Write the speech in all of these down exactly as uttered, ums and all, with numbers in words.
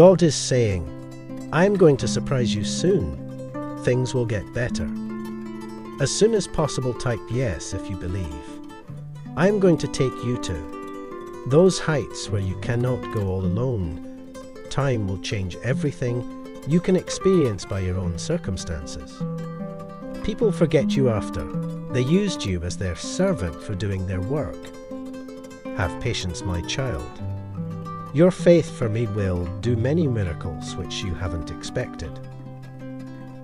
God is saying, I'm going to surprise you soon. Things will get better. As soon as possible, type yes if you believe. I'm going to take you to those heights where you cannot go all alone. Time will change everything you can experience by your own circumstances. People forget you after. They used you as their servant for doing their work. Have patience, my child. Your faith for me will do many miracles which you haven't expected.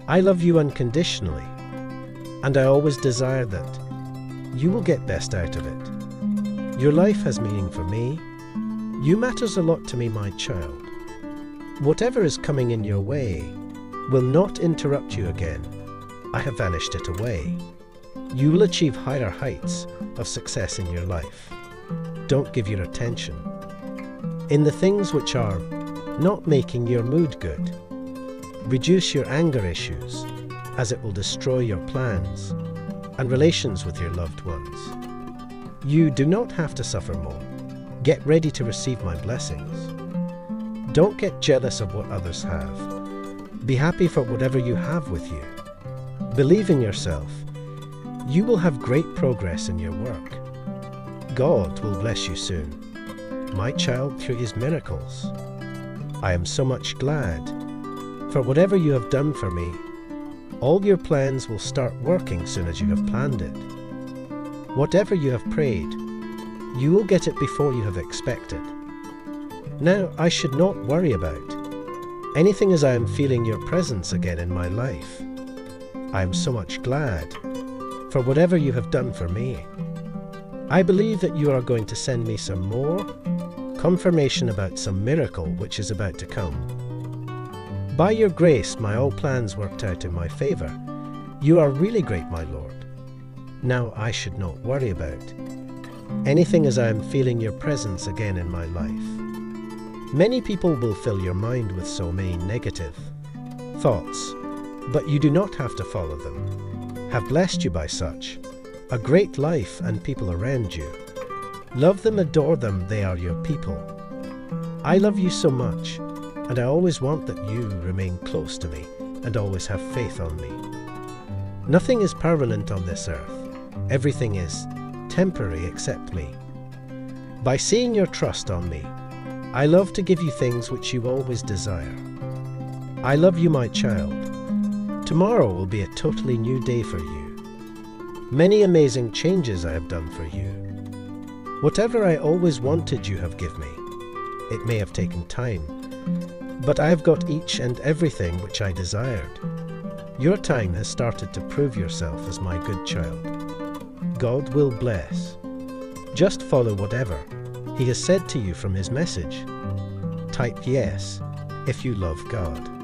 I love you unconditionally, and I always desire that. You will get best out of it. Your life has meaning for me. You matters a lot to me, my child. Whatever is coming in your way will not interrupt you again. I have vanished it away. You will achieve higher heights of success in your life. Don't give your attention in the things which are not making your mood good. Reduce your anger issues, as it will destroy your plans and relations with your loved ones. You do not have to suffer more. Get ready to receive my blessings. Don't get jealous of what others have. Be happy for whatever you have with you. Believe in yourself. You will have great progress in your work. God will bless you soon, my child, through his miracles. I am so much glad for whatever you have done for me. All your plans will start working soon as you have planned it. Whatever you have prayed, you will get it before you have expected. Now I should not worry about anything as I am feeling your presence again in my life. I am so much glad for whatever you have done for me. I believe that you are going to send me some more confirmation about some miracle which is about to come. By your grace, my all plans worked out in my favor. You are really great, my Lord. Now I should not worry about anything as I am feeling your presence again in my life. Many people will fill your mind with so many negative thoughts, but you do not have to follow them. Have blessed you by such a great life and people around you. Love them, adore them, they are your people. I love you so much, and I always want that you remain close to me and always have faith on me. Nothing is permanent on this earth. Everything is temporary except me. By seeing your trust on me, I love to give you things which you always desire. I love you, my child. Tomorrow will be a totally new day for you. Many amazing changes I have done for you. Whatever I always wanted you have given me. It may have taken time, but I have got each and everything which I desired. Your time has started to prove yourself as my good child. God will bless. Just follow whatever He has said to you from his message. Type yes if you love God.